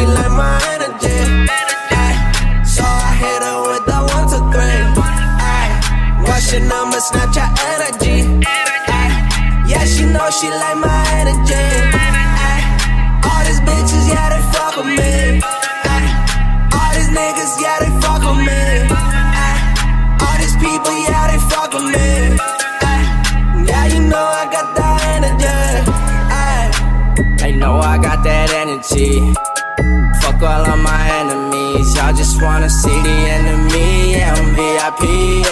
she like my energy. Ay, so I hit her with the 1, 2, 3. Ay, what's your number? Snapchat energy. Ay, yeah, she know she like my energy. Ay, all these bitches, yeah, they fuck with me. Ay, all these niggas, yeah, they fuck with me. Ay, all these people, yeah, they fuck with me. Ay, yeah, you know I got that energy. They know I got that energy. Fuck all of my enemies. Y'all just wanna see the enemy. Yeah, I'm VIP.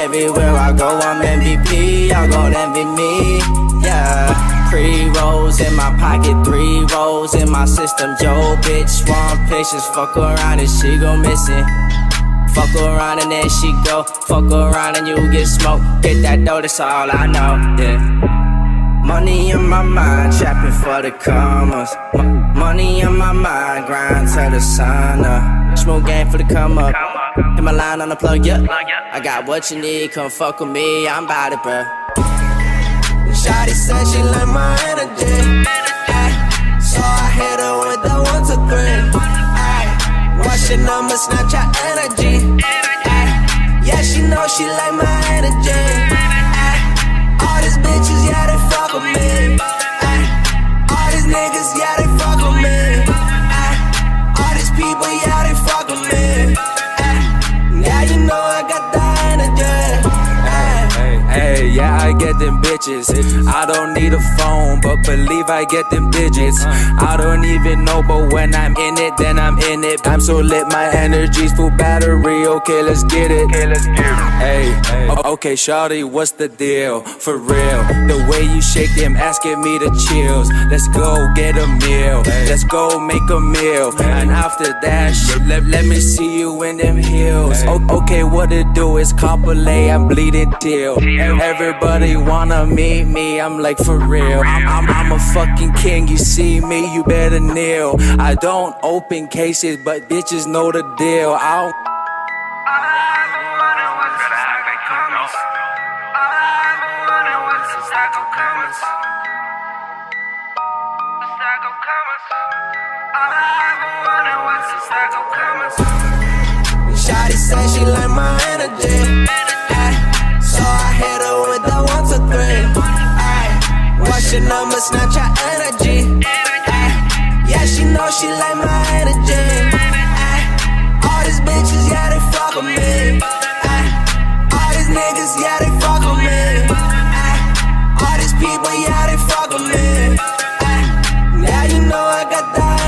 Everywhere I go, I'm MVP. Y'all gon' envy me. Yeah. 3 rolls in my pocket, 3 rolls in my system. Yo, bitch, want patience. Fuck around and she go missing. Fuck around and then she go. Fuck around and you get smoked. Get that dough, that's all I know. Yeah. Money in my mind, trapping for the commas. Money in my mind, grind to the sun up. Smooth game for the come up. Hit my line on the plug, yeah. I got what you need, come fuck with me, I'm bout it, bruh. Shawty said she like my energy. Ay, so I hit her with the 1, 2, 3. Ay, what's your number? Snapchat energy. Ay, yeah, she know she like my energy. All these bitches, yeah, they fuck with me. Ay, all these niggas, yeah, they fuck with me. Ay, all these people, yeah, they fuck with me. Ay, yeah, you know I got that energy. Hey, yeah, I get them bitches. I don't need a phone, but believe I get them digits. I don't even know, but when I'm in it, then I'm in it. I'm so lit, my energy's full battery. Okay, let's get it. Hey, okay, shawty, what's the deal? For real, the way you shake them ass give me the chills. Let's go get a meal. Let's go make a meal. And after that shit, let me see you in them heels. Okay, what it do is Copacabana, I'm bleeding till. Everybody wanna meet me, I'm like for real. I'm a fucking king, you see me, you better kneel. I don't open cases, but bitches know the deal. Shawty said she like my energy. What's your number? Snapchat energy. Ay, yeah, she know she like my energy. Ay, all these bitches, yeah, they fuck with me. Ay, all these niggas, yeah, they fuck with me. Ay, all these people, yeah, they fuck with me. Ay, yeah, you know I got that.